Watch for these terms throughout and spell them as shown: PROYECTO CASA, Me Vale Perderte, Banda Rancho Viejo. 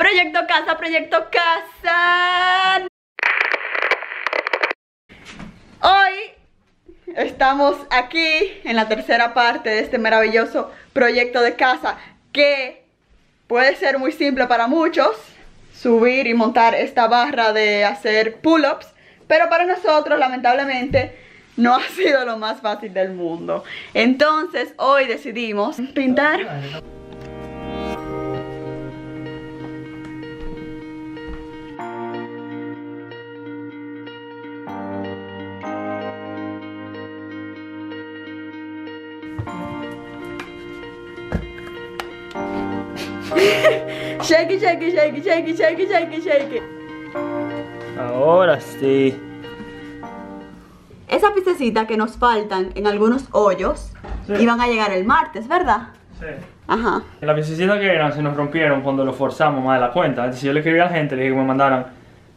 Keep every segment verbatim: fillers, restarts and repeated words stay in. Proyecto Casa, Proyecto Casa. Hoy estamos aquí en la tercera parte de este maravilloso proyecto de casa, que puede ser muy simple para muchos, subir y montar esta barra de hacer pull-ups, pero para nosotros lamentablemente no ha sido lo más fácil del mundo. Entonces hoy decidimos pintar. Shake it, shake it, shake it, shake it, shake it, shake it, shake it. Ahora sí. Esas piececitas que nos faltan en algunos hoyos, sí, iban a llegar el martes, ¿verdad? Sí. Ajá. Las piececitas que eran se nos rompieron cuando lo forzamos más de la cuenta. Entonces yo le escribí a la gente, le dije que me mandaran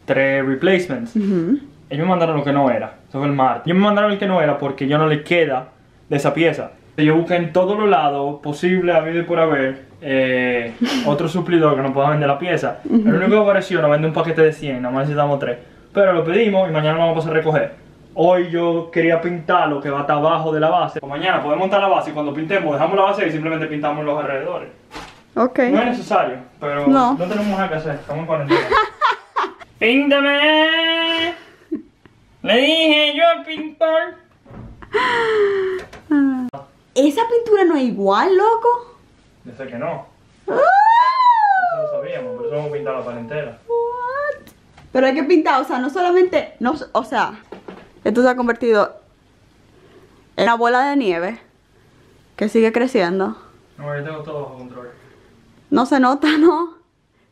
tres replacements. Uh-huh. Ellos me mandaron lo que no era. Eso fue el martes. Ellos me mandaron el que no era porque yo no le queda de esa pieza. Yo busqué en todos los lados posible, habido y por haber, eh, otro suplidor que nos pueda vender la pieza. Uh-huh. El único que apareció nos vende un paquete de cien, nada más necesitamos tres. Pero lo pedimos y mañana lo vamos a pasar a recoger. Hoy yo quería pintar lo que va hasta abajo de la base. Mañana podemos montar la base y cuando pintemos dejamos la base y simplemente pintamos los alrededores. Okay. No es necesario, pero no, no tenemos nada que hacer, estamos en cuarentena. ¡Píntame! Le dije yo al pintor. ¿Esa pintura no es igual, loco? Yo sé que no. ¡Ah! Eso lo sabíamos, pero eso hemos pintado la pared entera. What? Pero hay que pintar, o sea, no solamente... No, o sea, esto se ha convertido en una bola de nieve que sigue creciendo. No, yo tengo todo bajo control. No se nota, ¿no?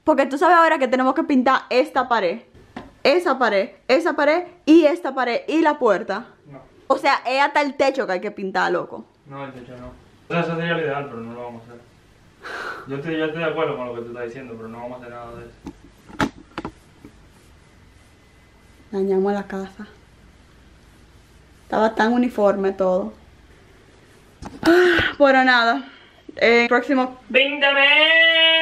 Porque tú sabes ahora que tenemos que pintar esta pared, esa pared, esa pared y esta pared y la puerta. No. O sea, es hasta el techo que hay que pintar, loco. No, el techo no. O sea, eso sería lo ideal, pero no lo vamos a hacer. Yo estoy, yo estoy de acuerdo con lo que tú estás diciendo, pero no vamos a hacer nada de eso. Dañamos la casa. Estaba tan uniforme todo. Ah, bueno, nada. Eh, próximo... ¡Víndame!